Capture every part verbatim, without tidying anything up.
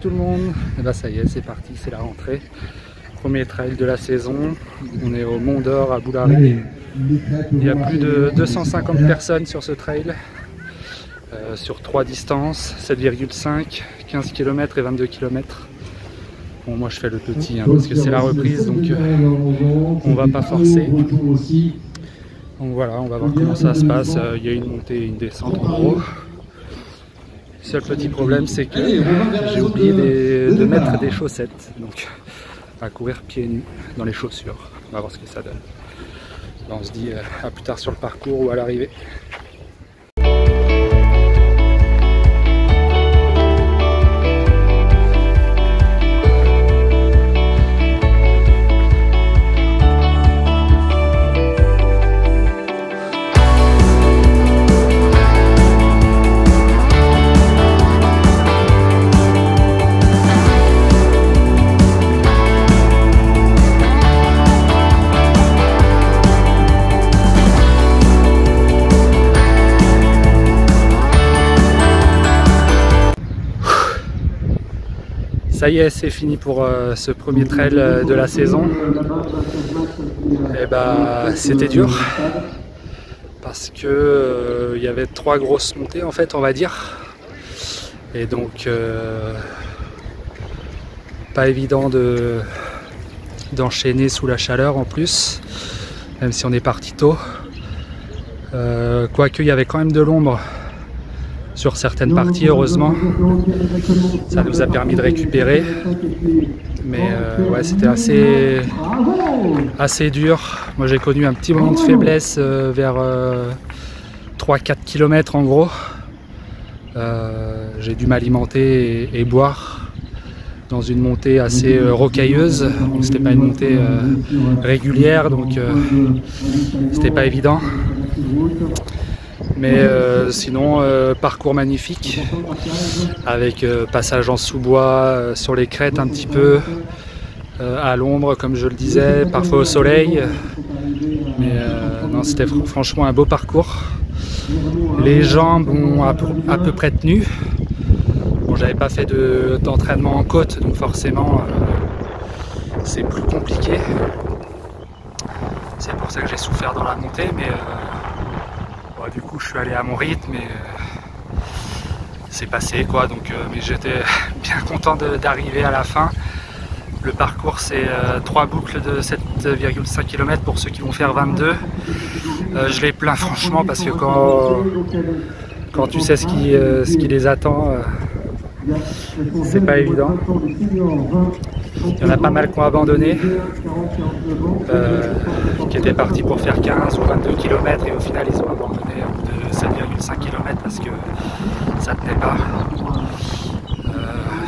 tout le monde. Et bah ça y est, c'est parti, c'est la rentrée. Premier trail de la saison. On est au Mont d'Or à Boulari. Il y a plus de deux cent cinquante personnes sur ce trail. Euh, sur trois distances, sept virgule cinq, quinze kilomètres et vingt-deux kilomètres. Bon, moi je fais le petit hein, parce que c'est la reprise, donc euh, on va pas forcer. Donc voilà, on va voir comment ça se passe. Il euh, y a une montée et une descente en gros. Le seul petit problème, c'est que euh, j'ai oublié des, de mettre des chaussettes. Donc à courir pieds nus dans les chaussures. On va voir ce que ça donne. Là, on se dit euh, à plus tard sur le parcours ou à l'arrivée. Ça y est, c'est fini pour euh, ce premier trail euh, de la saison. Et bah, c'était dur parce que euh, il y avait trois grosses montées en fait, on va dire. Et donc euh, pas évident de d'enchaîner sous la chaleur en plus, même si on est parti tôt. Euh, quoique il y avait quand même de l'ombre sur certaines parties, heureusement, ça nous a permis de récupérer, mais euh, ouais, c'était assez, assez dur. Moi j'ai connu un petit moment de faiblesse euh, vers euh, trois à quatre kilomètres en gros. Euh, j'ai dû m'alimenter et, et boire dans une montée assez euh, rocailleuse, donc c'était pas une montée euh, régulière, donc euh, c'était pas évident. Mais euh, sinon, euh, parcours magnifique, avec euh, passage en sous-bois, euh, sur les crêtes un petit peu, euh, à l'ombre comme je le disais, parfois au soleil. Mais euh, non, c'était fr franchement un beau parcours. Les jambes ont à, à peu près tenu. Bon, j'avais pas fait d'entraînement de, en côte, donc forcément, euh, c'est plus compliqué. C'est pour ça que j'ai souffert dans la montée, mais... Euh, du coup je suis allé à mon rythme et euh, c'est passé quoi, donc euh, mais j'étais bien content d'arriver à la fin. Le parcours c'est euh, trois boucles de sept virgule cinq kilomètres pour ceux qui vont faire vingt-deux. Euh, je les plains franchement parce que quand, quand tu sais ce qui, euh, ce qui les attend, euh, c'est pas évident. Il y en a pas mal qui ont abandonné, euh, qui étaient partis pour faire quinze ou vingt-deux kilomètres et au final ils ont abandonné de sept virgule cinq kilomètres parce que ça tenait pas. Euh,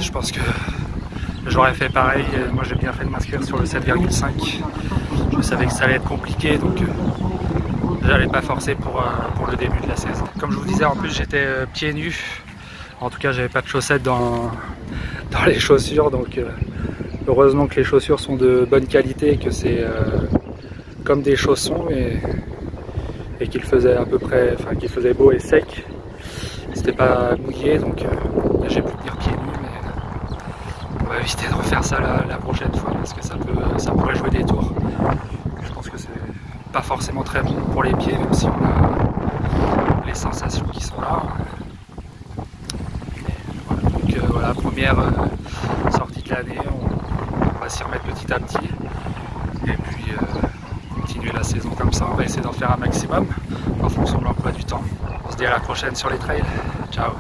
je pense que j'aurais fait pareil. Moi j'ai bien fait de m'inscrire sur le sept virgule cinq. Je savais que ça allait être compliqué, donc euh, j'allais pas forcer pour, euh, pour le début de la saison. Comme je vous disais, en plus j'étais euh, pieds nus. En tout cas j'avais pas de chaussettes dans, dans les chaussures, donc euh, heureusement que les chaussures sont de bonne qualité et que c'est euh, comme des chaussons et, et qu'il faisait à peu près, enfin qu'il faisait beau et sec. C'était pas mouillé, donc euh, j'ai pu tenir pieds nus, mais on va éviter de refaire ça la, la prochaine fois parce que ça, peut, ça pourrait jouer des tours. Je pense que c'est pas forcément très bon pour les pieds, même si on a les sensations qui sont là. Voilà, donc euh, voilà, première euh, sortie de l'année. S'y remettre petit à petit et puis euh, continuer la saison comme ça. On va essayer d'en faire un maximum en fonction de l'emploi du temps. On se dit à la prochaine sur les trails. Ciao.